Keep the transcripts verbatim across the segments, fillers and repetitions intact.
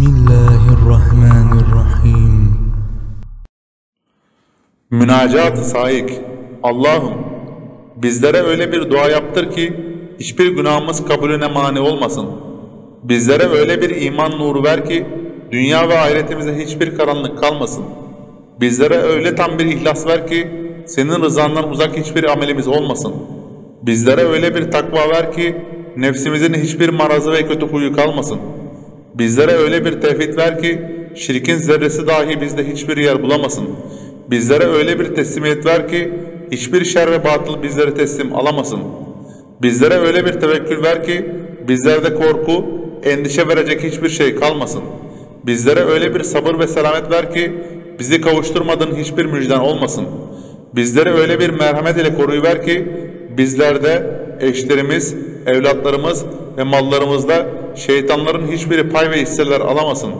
Bismillahirrahmanirrahim. Münacat-ı saik. Allah'ım bizlere öyle bir dua yaptır ki hiçbir günahımız kabulüne mani olmasın. Bizlere öyle bir iman nuru ver ki dünya ve ahiretimize hiçbir karanlık kalmasın. Bizlere öyle tam bir ihlas ver ki senin rızandan uzak hiçbir amelimiz olmasın. Bizlere öyle bir takva ver ki nefsimizin hiçbir marazı ve kötü huyu kalmasın. Bizlere öyle bir tevhid ver ki şirkin zerresi dahi bizde hiçbir yer bulamasın. Bizlere öyle bir teslimiyet ver ki hiçbir şer ve batıl bizleri teslim alamasın. Bizlere öyle bir tevekkül ver ki bizlerde korku, endişe verecek hiçbir şey kalmasın. Bizlere öyle bir sabır ve selamet ver ki bizi kavuşturmadığın hiçbir müjden olmasın. Bizlere öyle bir merhamet ile koruyuver ki bizlerde eşlerimiz, evlatlarımız ve mallarımızda şeytanların hiçbiri pay ve hisseler alamasın.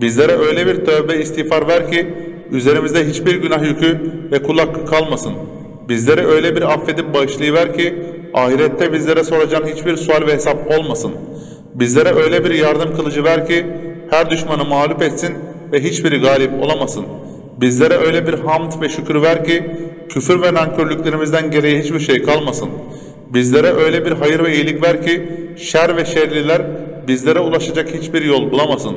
Bizlere öyle bir tövbe istiğfar ver ki üzerimizde hiçbir günah yükü ve kul hakkı kalmasın. Bizlere öyle bir affedip bağışlayıver ki ahirette bizlere soracağın hiçbir sual ve hesap olmasın. Bizlere öyle bir yardım kılıcı ver ki her düşmanı mağlup etsin ve hiçbiri galip olamasın. Bizlere öyle bir hamd ve şükür ver ki küfür ve nankörlüklerimizden gereği hiçbir şey kalmasın. Bizlere öyle bir hayır ve iyilik ver ki şer ve şerliler bizlere ulaşacak hiçbir yol bulamasın.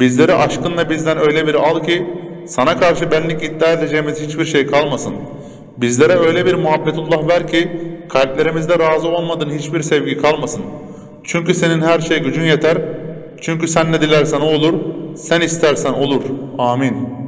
Bizleri aşkınla bizden öyle bir al ki sana karşı benlik iddia edeceğimiz hiçbir şey kalmasın. Bizlere öyle bir muhabbetullah ver ki kalplerimizde razı olmadığın hiçbir sevgi kalmasın. Çünkü senin her şey gücün yeter. Çünkü sen ne dilersen o olur, sen istersen olur. Amin.